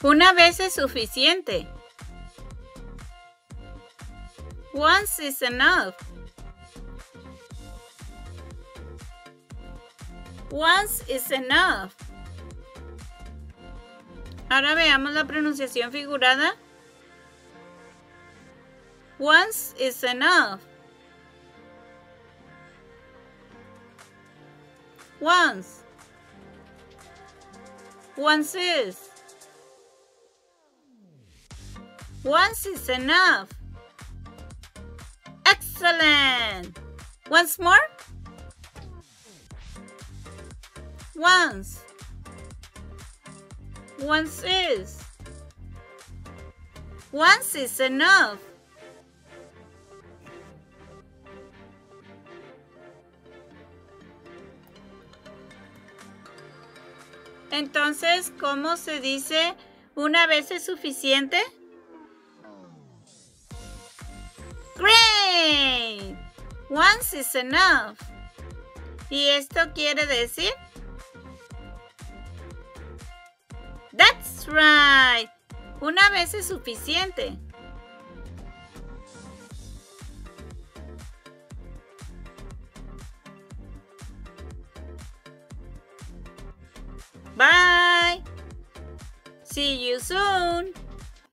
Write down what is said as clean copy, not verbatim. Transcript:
Una vez es suficiente. Once is enough. Once is enough. Ahora veamos la pronunciación figurada. Once is enough. Once. Once is. Once is enough. Excellent. Once more. Once. Once is. Once is enough. Entonces, ¿cómo se dice una vez es suficiente? Great! Once is enough. ¿Y esto quiere decir? That's right. Una vez es suficiente. Bye. See you soon.